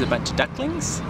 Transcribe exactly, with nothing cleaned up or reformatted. which is a bunch of ducklings.